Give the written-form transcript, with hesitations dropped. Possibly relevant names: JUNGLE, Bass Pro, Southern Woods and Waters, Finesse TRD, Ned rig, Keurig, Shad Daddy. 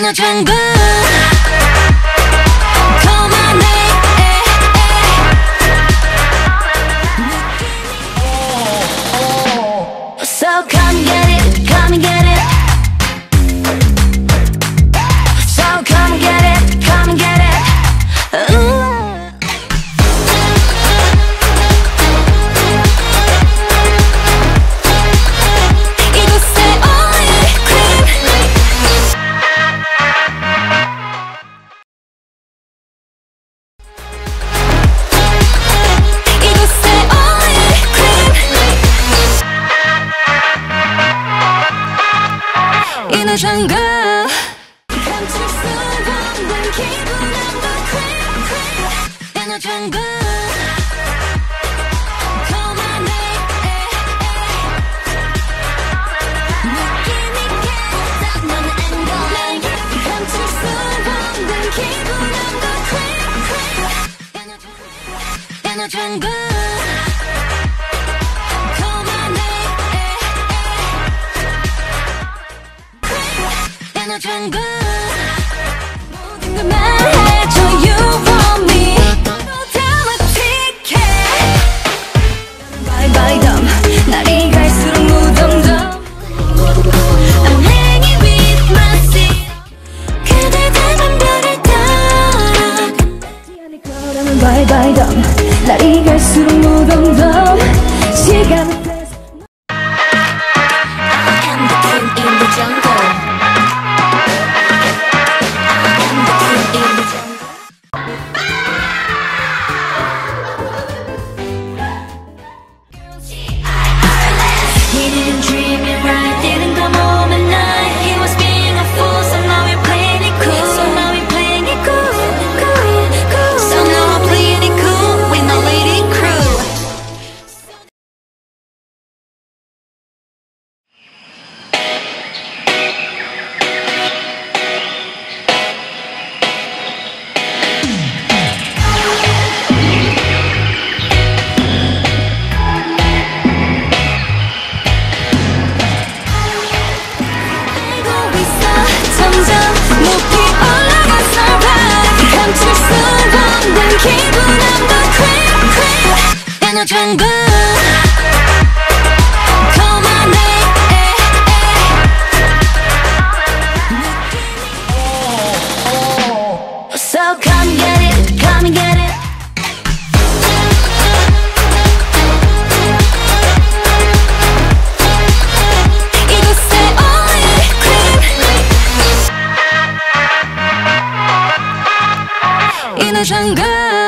in the jungle. Call my name. Oh, oh. So come and get it, come and get it. So come and get it, come and get it. In the jungle. In the jungle. Call my name. In the jungle. In the jungle. 모든 걸 말해줘, you want me. Bye bye dumb. 날이 갈수록 무덤덤. I'm hanging with my sea. 그대 닮은 별을 따라. 같지 않을 거라면 bye bye dumb. 날이 갈수록 무덤덤. 시간은 패스. I am the king in the jungle. In the jungle. Call my name. Oh, oh. So come and get it, come and get it. 이곳에 only cream. In the jungle.